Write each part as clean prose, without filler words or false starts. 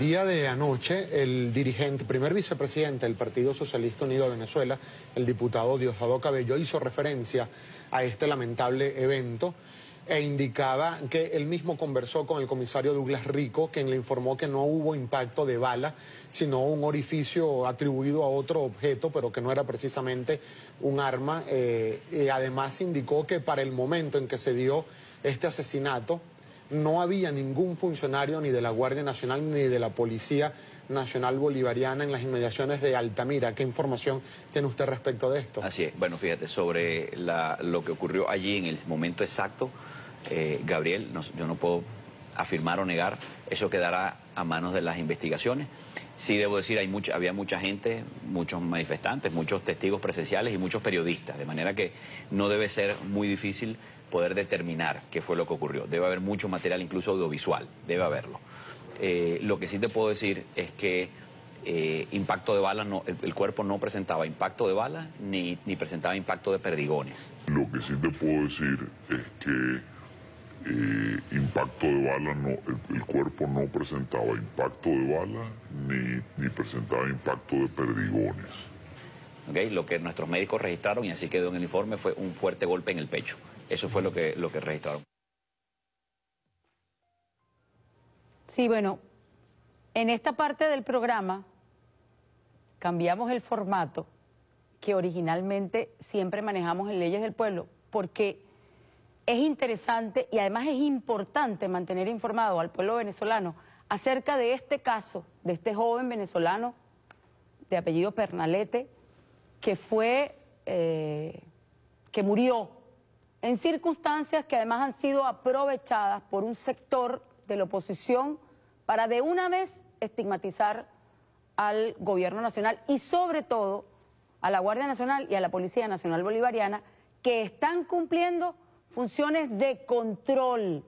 el día de anoche, el dirigente, primer vicepresidente del Partido Socialista Unido de Venezuela, el diputado Diosdado Cabello, hizo referencia a este lamentable evento e indicaba que él mismo conversó con el comisario Douglas Rico, quien le informó que no hubo impacto de bala, sino un orificio atribuido a otro objeto, pero que no era precisamente un arma. Y además indicó que para el momento en que se dio este asesinato, no había ningún funcionario ni de la Guardia Nacional ni de la Policía Nacional Bolivariana en las inmediaciones de Altamira. ¿Qué información tiene usted respecto de esto? Así es. Bueno, fíjate, sobre lo que ocurrió allí en el momento exacto, Gabriel, yo no puedo afirmar o negar, eso quedará a manos de las investigaciones. Sí debo decir, había mucha gente, muchos manifestantes, muchos testigos presenciales y muchos periodistas, de manera que no debe ser muy difícil poder determinar qué fue lo que ocurrió. Debe haber mucho material, incluso audiovisual, debe haberlo. Lo que sí te puedo decir es que impacto de bala, no, el cuerpo no presentaba impacto de bala ni presentaba impacto de perdigones. Lo que sí te puedo decir es que impacto de bala, no, el cuerpo no presentaba impacto de bala ni presentaba impacto de perdigones. Okay, lo que nuestros médicos registraron, y así quedó en el informe, fue un fuerte golpe en el pecho. Eso fue lo que registraron. Sí, bueno, en esta parte del programa cambiamos el formato que originalmente siempre manejamos en Leyes del Pueblo, porque es interesante y además es importante mantener informado al pueblo venezolano acerca de este caso, de este joven venezolano de apellido Pernalete, que fue, que murió en circunstancias que además han sido aprovechadas por un sector de la oposición para de una vez estigmatizar al gobierno nacional y sobre todo a la Guardia Nacional y a la Policía Nacional Bolivariana, que están cumpliendo funciones de control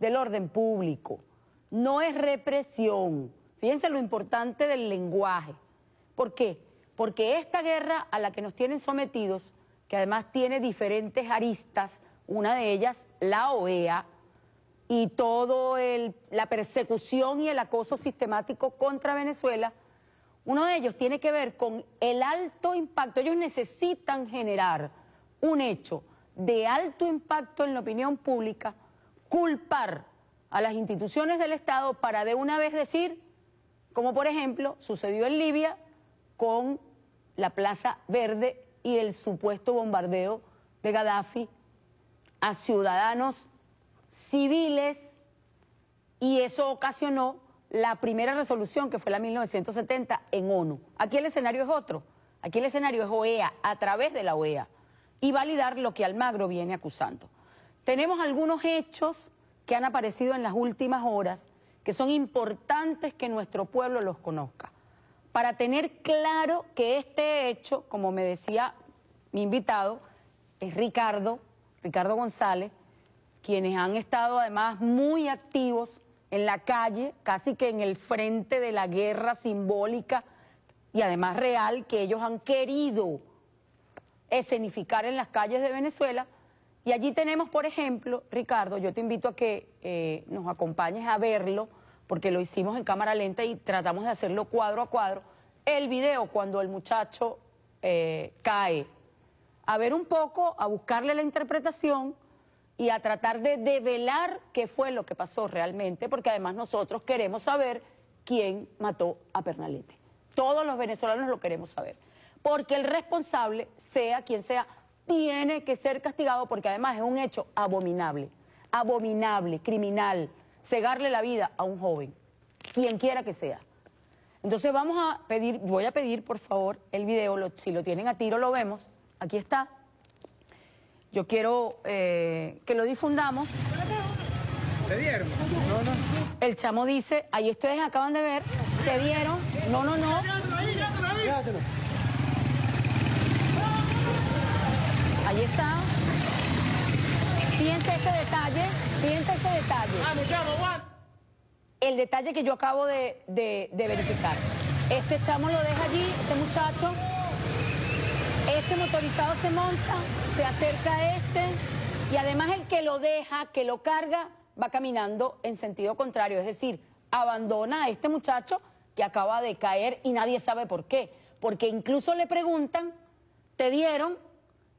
del orden público. No es represión. Fíjense lo importante del lenguaje. ¿Por qué? Porque esta guerra a la que nos tienen sometidos, que además tiene diferentes aristas, una de ellas la OEA y toda la persecución y el acoso sistemático contra Venezuela, uno de ellos tiene que ver con el alto impacto. Ellos necesitan generar un hecho de alto impacto en la opinión pública, culpar a las instituciones del Estado para de una vez decir, como por ejemplo sucedió en Libia con la Plaza Verde y el supuesto bombardeo de Gaddafi a ciudadanos civiles, y eso ocasionó la primera resolución, que fue la 1970 en ONU. Aquí el escenario es otro, aquí el escenario es OEA, a través de la OEA, y validar lo que Almagro viene acusando. Tenemos algunos hechos que han aparecido en las últimas horas, que son importantes que nuestro pueblo los conozca, para tener claro que este hecho, como me decía mi invitado, es Ricardo González, quienes han estado además muy activos en la calle, casi que en el frente de la guerra simbólica y además real, que ellos han querido escenificar en las calles de Venezuela. Y allí tenemos, por ejemplo, Ricardo, yo te invito a que nos acompañes a verlo, porque lo hicimos en cámara lenta y tratamos de hacerlo cuadro a cuadro, el video cuando el muchacho cae. A ver un poco, a buscarle la interpretación y a tratar de develar qué fue lo que pasó realmente, porque además nosotros queremos saber quién mató a Pernalete. Todos los venezolanos lo queremos saber, porque el responsable, sea quien sea, tiene que ser castigado, porque además es un hecho abominable, criminal, cegarle la vida a un joven, quien quiera que sea. Entonces voy a pedir por favor el video, si lo tienen a tiro lo vemos, aquí está. Yo quiero que lo difundamos. ¿Te dieron? No, no. El chamo dice, ahí ustedes acaban de ver, ¿te dieron? No, no, no. Ahí está. Fíjense este detalle, el detalle que yo acabo de verificar. Este chamo lo deja allí, este muchacho, ese motorizado se monta, se acerca a este, y además el que lo deja, que lo carga, va caminando en sentido contrario, es decir, abandona a este muchacho que acaba de caer y nadie sabe por qué. Porque incluso le preguntan, ¿te dieron?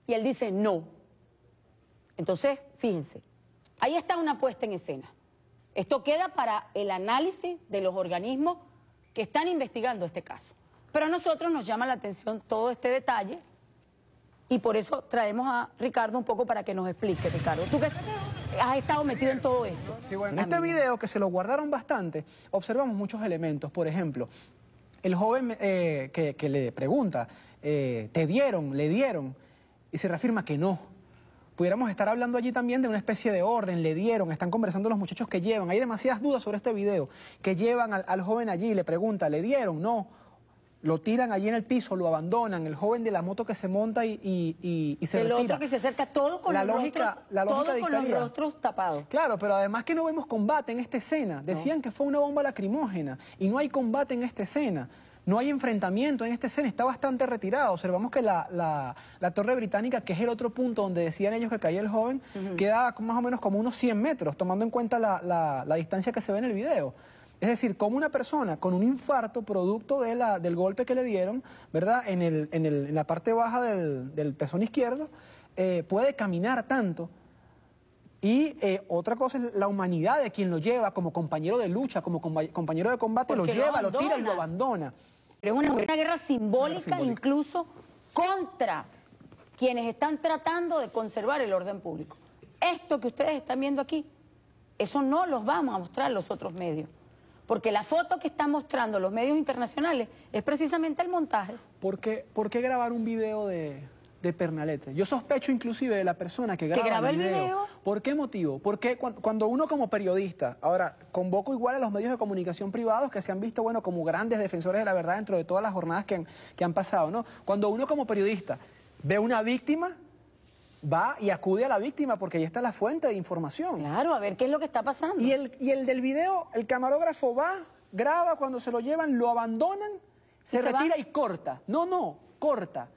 Y él dice, no. Entonces, fíjense, ahí está una puesta en escena. Esto queda para el análisis de los organismos que están investigando este caso. Pero a nosotros nos llama la atención todo este detalle y por eso traemos a Ricardo un poco para que nos explique, Ricardo. ¿Tú qué has estado metido en todo esto? Sí, bueno, en este video, que se lo guardaron bastante, observamos muchos elementos. Por ejemplo, el joven que le pregunta, ¿te dieron? ¿Le dieron? Y se reafirma que no. Pudiéramos estar hablando allí también de una especie de orden, le dieron, están conversando los muchachos que llevan. Hay demasiadas dudas sobre este video, que llevan al joven allí, le pregunta, ¿le dieron? No. Lo tiran allí en el piso, lo abandonan, el joven de la moto que se monta y se retira. El otro que se acerca, todo con los rostros tapados. Claro, pero además que no vemos combate en esta escena. Decían que fue una bomba lacrimógena y no hay combate en esta escena. No hay enfrentamiento en esta escena, está bastante retirado. Observamos que la torre británica, que es el otro punto donde decían ellos que caía el joven, queda más o menos como unos 100 metros, tomando en cuenta la distancia que se ve en el video. Es decir, como una persona con un infarto producto de del golpe que le dieron, ¿verdad?, en la parte baja del pezón izquierdo, puede caminar tanto. Y otra cosa es la humanidad de quien lo lleva como compañero de lucha, como compañero de combate, porque lo lleva, lo tira y lo abandona. Pero es una guerra simbólica incluso contra quienes están tratando de conservar el orden público. Esto que ustedes están viendo aquí, eso no los vamos a mostrar los otros medios. Porque la foto que están mostrando los medios internacionales es precisamente el montaje. ¿Por qué grabar un video de Pernalete? Yo sospecho inclusive de la persona que graba el video. ¿Por qué motivo? Porque cuando uno como periodista, ahora convoco igual a los medios de comunicación privados que se han visto, bueno, como grandes defensores de la verdad dentro de todas las jornadas que han pasado, ¿no? Cuando uno como periodista ve una víctima, va y acude a la víctima porque ahí está la fuente de información. Claro, a ver qué es lo que está pasando. Y el del video, el camarógrafo va, graba, cuando se lo llevan, lo abandonan, se retira y corta. No, corta.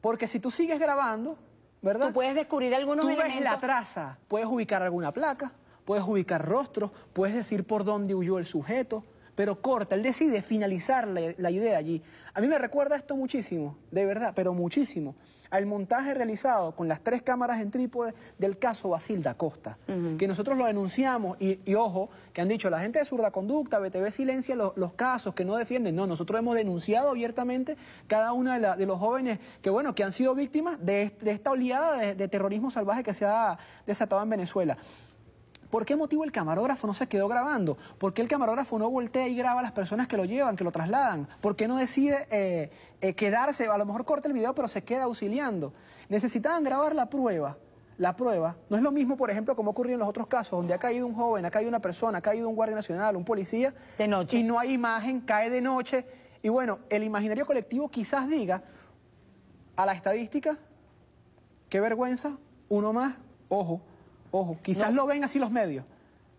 Porque si tú sigues grabando, ¿verdad?, tú puedes descubrir algunos elementos. Tú ves la traza, puedes ubicar alguna placa, puedes ubicar rostros, puedes decir por dónde huyó el sujeto, pero corta, él decide finalizar la idea allí. A mí me recuerda esto muchísimo, de verdad, pero muchísimo, al montaje realizado con las 3 cámaras en trípode del caso Basil da Costa, que nosotros lo denunciamos, y ojo, que han dicho la gente de Zurda Conducta, VTV Silencia, los casos que no defienden. No, nosotros hemos denunciado abiertamente cada uno de los jóvenes que, bueno, que han sido víctimas de esta oleada de terrorismo salvaje que se ha desatado en Venezuela. ¿Por qué motivo el camarógrafo no se quedó grabando? ¿Por qué el camarógrafo no voltea y graba a las personas que lo llevan, que lo trasladan? ¿Por qué no decide quedarse? A lo mejor corta el video, pero se queda auxiliando. Necesitaban grabar la prueba. La prueba no es lo mismo, por ejemplo, como ocurrió en los otros casos, donde ha caído un joven, ha caído una persona, ha caído un guardia nacional, un policía. De noche. Y no hay imagen, cae de noche. Y bueno, el imaginario colectivo quizás diga a la estadística, qué vergüenza, uno más, ojo. Ojo, quizás no lo ven así los medios.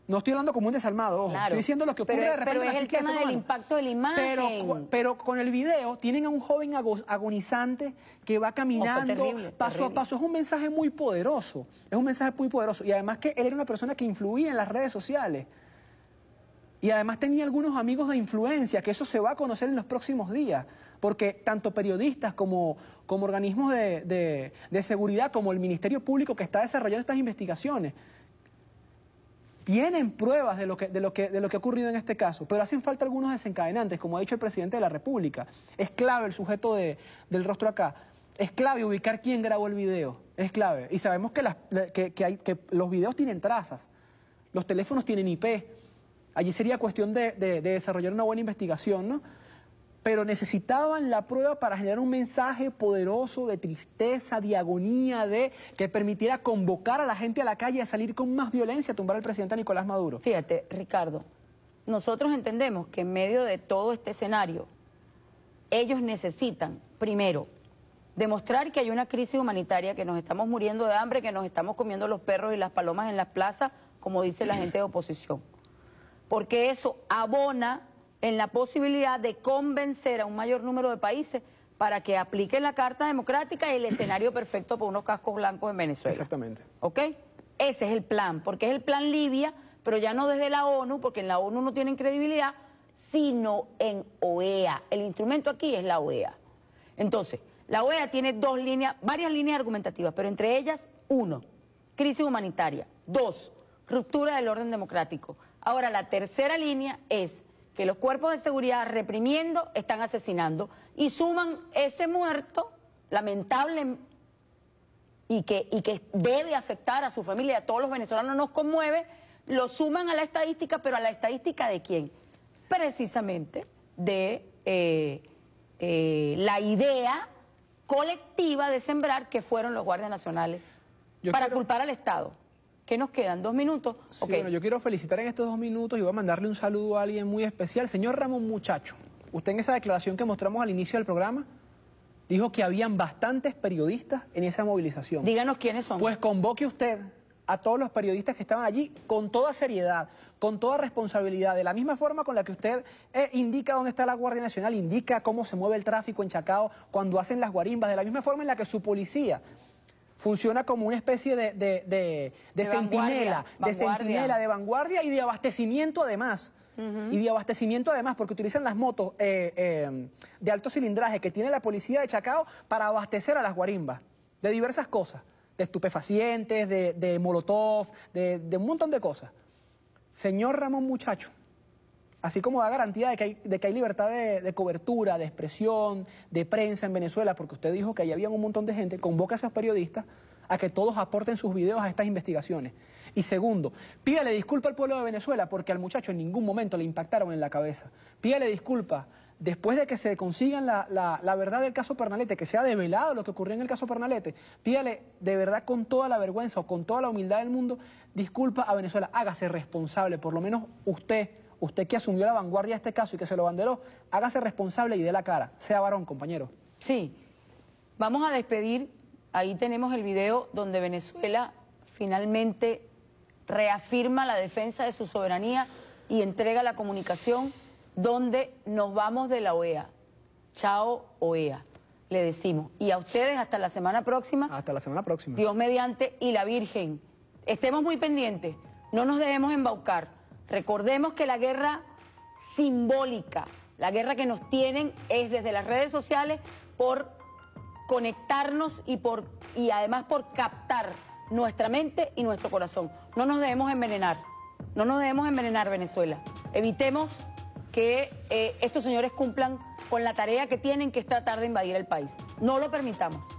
No estoy hablando como un desalmado, ojo. Claro. Estoy diciendo lo que ocurre de repente. Pero es el tema del impacto de la imagen. Pero con el video tienen a un joven agonizante que va caminando, ojo, terrible, paso a paso. Es un mensaje muy poderoso. Es un mensaje muy poderoso. Y además que él era una persona que influía en las redes sociales. Y además tenía algunos amigos de influencia, que eso se va a conocer en los próximos días. Porque tanto periodistas como organismos de seguridad, como el Ministerio Público que está desarrollando estas investigaciones, tienen pruebas de lo que ha ocurrido en este caso, pero hacen falta algunos desencadenantes, como ha dicho el presidente de la República. Es clave el sujeto del rostro acá. Es clave ubicar quién grabó el video. Es clave. Y sabemos que los videos tienen trazas, los teléfonos tienen IP. Allí sería cuestión de desarrollar una buena investigación, ¿no? Pero necesitaban la prueba para generar un mensaje poderoso de tristeza, de agonía, que permitiera convocar a la gente a la calle a salir con más violencia a tumbar al presidente Nicolás Maduro. Fíjate, Ricardo, nosotros entendemos que en medio de todo este escenario, ellos necesitan, primero, demostrar que hay una crisis humanitaria, que nos estamos muriendo de hambre, que nos estamos comiendo los perros y las palomas en las plazas, como dice la gente de oposición. Porque eso abona en la posibilidad de convencer a un mayor número de países para que apliquen la Carta Democrática y el escenario perfecto para unos cascos blancos en Venezuela. Exactamente. ¿Ok? Ese es el plan, porque es el plan Libia pero ya no desde la ONU, porque en la ONU no tienen credibilidad, sino en OEA. El instrumento aquí es la OEA. Entonces, la OEA tiene dos líneas, varias líneas argumentativas, pero entre ellas, uno, crisis humanitaria. Dos, ruptura del orden democrático. Ahora, la tercera línea es que los cuerpos de seguridad reprimiendo están asesinando y suman ese muerto lamentable y que debe afectar a su familia, a todos los venezolanos nos conmueve, lo suman a la estadística, pero a la estadística ¿de quién? Precisamente de la idea colectiva de sembrar que fueron los guardias nacionales para culpar al Estado. ¿Qué nos quedan? ¿2 minutos? Sí, okay. Bueno, yo quiero felicitar en estos 2 minutos y voy a mandarle un saludo a alguien muy especial. Señor Ramón Muchacho, usted en esa declaración que mostramos al inicio del programa dijo que habían bastantes periodistas en esa movilización. Díganos quiénes son. Pues convoque usted a todos los periodistas que estaban allí con toda seriedad, con toda responsabilidad, de la misma forma con la que usted indica dónde está la Guardia Nacional, indica cómo se mueve el tráfico en Chacao cuando hacen las guarimbas, de la misma forma en la que su policía funciona como una especie de centinela, de vanguardia y de abastecimiento además. Y de abastecimiento además, porque utilizan las motos de alto cilindraje que tiene la policía de Chacao para abastecer a las guarimbas de diversas cosas, de estupefacientes, de molotov, de un montón de cosas. Señor Ramón Muchacho, así como da garantía de que hay libertad de cobertura, de expresión, de prensa en Venezuela, porque usted dijo que ahí había un montón de gente, convoca a esos periodistas a que todos aporten sus videos a estas investigaciones. Y segundo, pídale disculpa al pueblo de Venezuela, porque al muchacho en ningún momento le impactaron en la cabeza. Pídale disculpa después de que se consigan la verdad del caso Pernalete, que se ha develado lo que ocurrió en el caso Pernalete. Pídale de verdad con toda la vergüenza o con toda la humildad del mundo, disculpa a Venezuela, hágase responsable, por lo menos usted que asumió la vanguardia de este caso y que se lo banderó, hágase responsable y dé la cara. Sea varón, compañero. Sí. Vamos a despedir. Ahí tenemos el video donde Venezuela finalmente reafirma la defensa de su soberanía y entrega la comunicación donde nos vamos de la OEA. Chao, OEA, le decimos. Y a ustedes hasta la semana próxima. Hasta la semana próxima. Dios mediante y la Virgen. Estemos muy pendientes. No nos debemos embaucar. Recordemos que la guerra simbólica, la guerra que nos tienen es desde las redes sociales por conectarnos y además por captar nuestra mente y nuestro corazón. No nos debemos envenenar, no nos debemos envenenar, Venezuela. Evitemos que estos señores cumplan con la tarea que tienen, que es tratar de invadir el país. No lo permitamos.